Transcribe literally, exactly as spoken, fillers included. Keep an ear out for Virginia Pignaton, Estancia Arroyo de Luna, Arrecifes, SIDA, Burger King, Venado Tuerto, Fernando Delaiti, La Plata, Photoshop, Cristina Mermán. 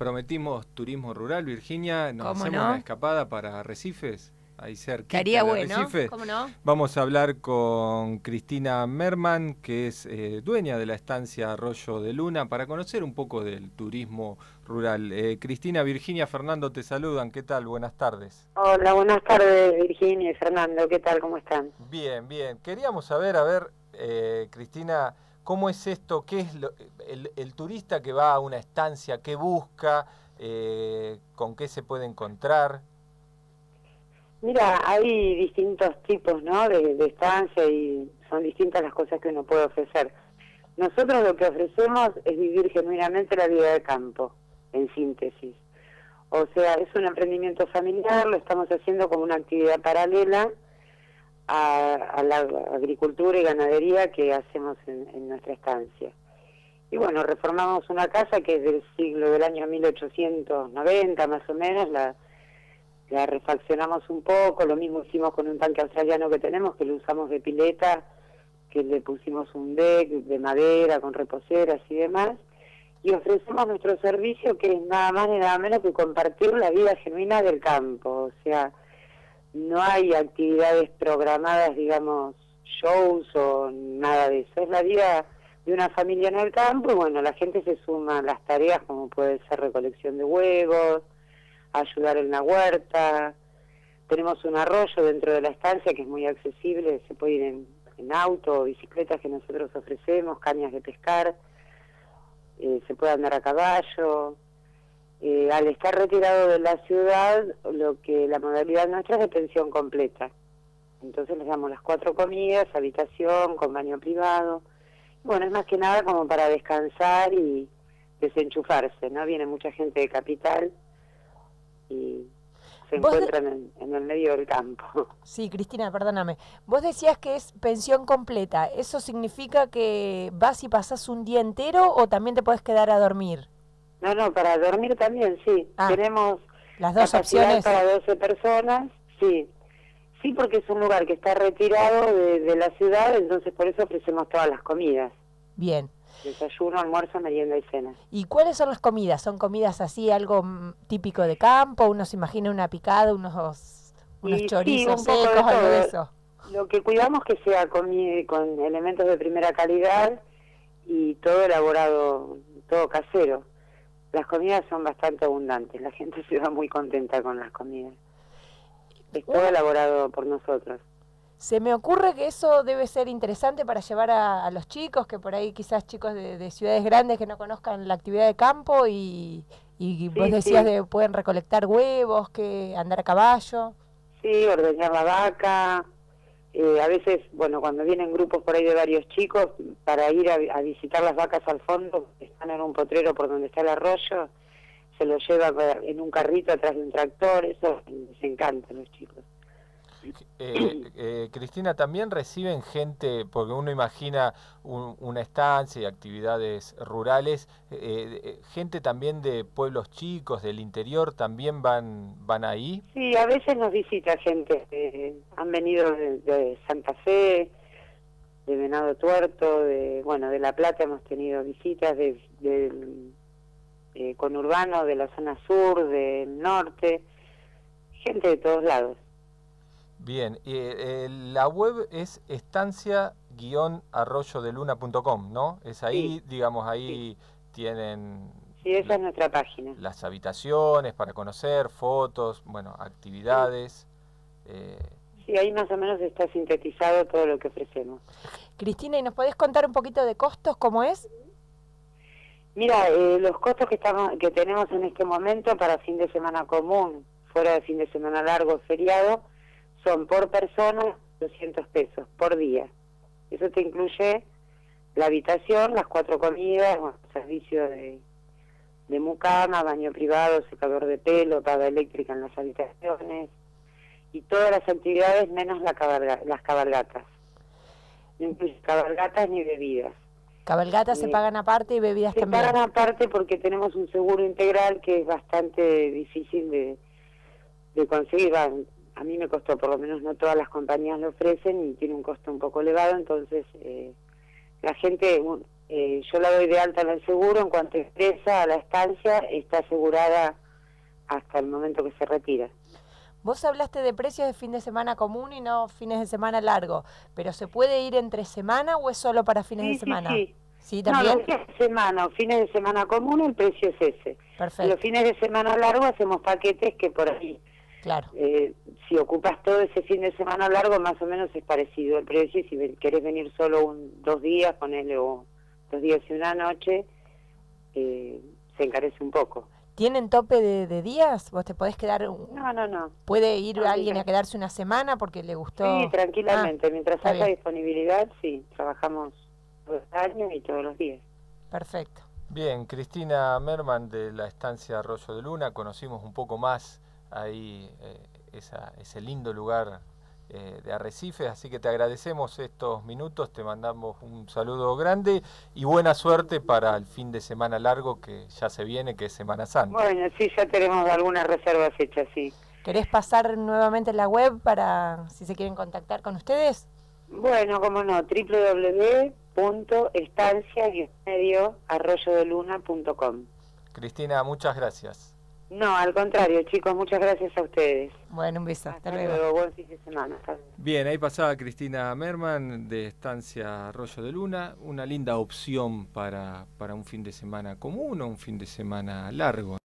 Prometimos turismo rural, Virginia. Nos hacemos no? una escapada para Arrecifes, ahí cerca. Estaría bueno, Arrecifes. ¿Cómo no? Vamos a hablar con Cristina Mermán, que es eh, dueña de la estancia Arroyo de Luna, para conocer un poco del turismo rural. Eh, Cristina, Virginia, Fernando, te saludan. ¿Qué tal? Buenas tardes. Hola, buenas tardes, Virginia y Fernando. ¿Qué tal? ¿Cómo están? Bien, bien. Queríamos saber, a ver, eh, Cristina... ¿Cómo es esto? ¿Qué es lo, el, el turista que va a una estancia? ¿Qué busca? Eh, ¿Con qué se puede encontrar? Mira, hay distintos tipos, ¿no? de, de estancia y son distintas las cosas que uno puede ofrecer. Nosotros lo que ofrecemos es vivir genuinamente la vida de campo, en síntesis. O sea, es un emprendimiento familiar, lo estamos haciendo como una actividad paralela A, a la agricultura y ganadería que hacemos en, en nuestra estancia. Y bueno, reformamos una casa que es del siglo del año mil ochocientos noventa más o menos, la, la refaccionamos un poco, lo mismo hicimos con un tanque australiano que tenemos, que lo usamos de pileta, que le pusimos un deck de madera con reposeras y demás, y ofrecemos nuestro servicio que es nada más ni nada menos que compartir la vida genuina del campo, o sea... No hay actividades programadas, digamos, shows o nada de eso. Es la vida de una familia en el campo y bueno, la gente se suma a las tareas como puede ser recolección de huevos, ayudar en la huerta. Tenemos un arroyo dentro de la estancia que es muy accesible, se puede ir en, en auto, bicicletas que nosotros ofrecemos, cañas de pescar, eh, se puede andar a caballo... Eh, al estar retirado de la ciudad, lo que la modalidad nuestra es de pensión completa. Entonces les damos las cuatro comidas, habitación, con baño privado. Bueno, es más que nada como para descansar y desenchufarse, ¿no? Viene mucha gente de Capital y se encuentran de... en, en el medio del campo. Sí, Cristina, perdóname. Vos decías que es pensión completa. ¿Eso significa que vas y pasás un día entero o también te podés quedar a dormir? No, no, para dormir también, sí. Ah, tenemos las dos opciones para doce personas, sí. Sí, porque es un lugar que está retirado de, de la ciudad, entonces por eso ofrecemos todas las comidas. Bien. Desayuno, almuerzo, merienda y cena. ¿Y cuáles son las comidas? ¿Son comidas así, algo típico de campo? ¿Uno se imagina una picada, unos, unos y, chorizos sí, un secos, de algo de eso? Lo que cuidamos que sea con, con elementos de primera calidad y todo elaborado, todo casero. Las comidas son bastante abundantes, la gente se va muy contenta con las comidas. Es todo elaborado por nosotros. Se me ocurre que eso debe ser interesante para llevar a, a los chicos, que por ahí quizás chicos de, de ciudades grandes que no conozcan la actividad de campo y, y vos sí, decías sí. de pueden recolectar huevos, que andar a caballo. Sí, ordeñar la vaca. Eh, a veces, bueno, cuando vienen grupos por ahí de varios chicos, para ir a, a visitar las vacas al fondo, están en un potrero por donde está el arroyo, se los lleva en un carrito atrás de un tractor, eso les encanta a los chicos. Eh, eh, Cristina, ¿también reciben gente, porque uno imagina un, una estancia y actividades rurales, eh, gente también de pueblos chicos, del interior, también van van ahí? Sí, a veces nos visita gente, eh, han venido de, de Santa Fe, de Venado Tuerto, de bueno de La Plata hemos tenido visitas, de, de, de conurbano, de la zona sur, del norte, gente de todos lados. Bien, eh, eh, la web es estancia arroyo de luna punto com, ¿no? Es ahí, sí, digamos, ahí sí. tienen... Sí, esa es nuestra página. Las habitaciones para conocer, fotos, bueno, actividades... Sí. Eh... sí, ahí más o menos está sintetizado todo lo que ofrecemos. Cristina, ¿y nos podés contar un poquito de costos, cómo es? Mira, eh, los costos que, estamos, que tenemos en este momento para fin de semana común, fuera de fin de semana largo, feriado... Son por persona doscientos pesos por día. Eso te incluye la habitación, las cuatro comidas, bueno, servicio de, de mucama, baño privado, secador de pelo, paga eléctrica en las habitaciones y todas las actividades menos la cabalga, las cabalgatas. No incluye cabalgatas ni bebidas. Cabalgatas eh, se pagan aparte y bebidas se también. Se pagan aparte porque tenemos un seguro integral que es bastante difícil de, de conseguir. A mí me costó, por lo menos no todas las compañías lo ofrecen y tiene un costo un poco elevado, entonces eh, la gente eh, yo la doy de alta en el seguro, en cuanto ingresa a la estancia está asegurada hasta el momento que se retira. Vos hablaste de precios de fin de semana común y no fines de semana largo, pero ¿se puede ir entre semana o es solo para fines sí, de semana? Sí, sí. ¿Sí, también? No, los fines de semana o fines de semana común el precio es ese. Perfecto. Los fines de semana largo hacemos paquetes que por ahí, claro. eh, si ocupas todo ese fin de semana largo más o menos es parecido el precio, y si querés venir solo un, dos días, ponele o dos días y una noche, eh, se encarece un poco. ¿Tienen tope de, de días? ¿Vos te podés quedar? No, no, no. ¿Puede ir no, alguien no. a quedarse una semana porque le gustó? Sí, tranquilamente. Ah, mientras haya disponibilidad, sí. Trabajamos los años y todos los días. Perfecto. Bien, Cristina Mermán de la Estancia Arroyo de Luna. Conocimos un poco más ahí eh, esa, ese lindo lugar eh, de Arrecifes. Así que te agradecemos estos minutos. Te mandamos un saludo grande y buena suerte para el fin de semana largo que ya se viene, que es Semana Santa. Bueno, sí, ya tenemos algunas reservas hechas, sí. ¿Querés pasar nuevamente la web para si se quieren contactar con ustedes? Bueno, cómo no, doble u doble u doble u punto estancia arroyo de luna punto com. Cristina, muchas gracias. No, al contrario, chicos, muchas gracias a ustedes. Bueno, un beso. Hasta, Hasta luego. luego. Buen fin de semana. Bien, ahí pasaba Cristina Mermán de Estancia Arroyo de Luna, una linda opción para, para un fin de semana común o un fin de semana largo.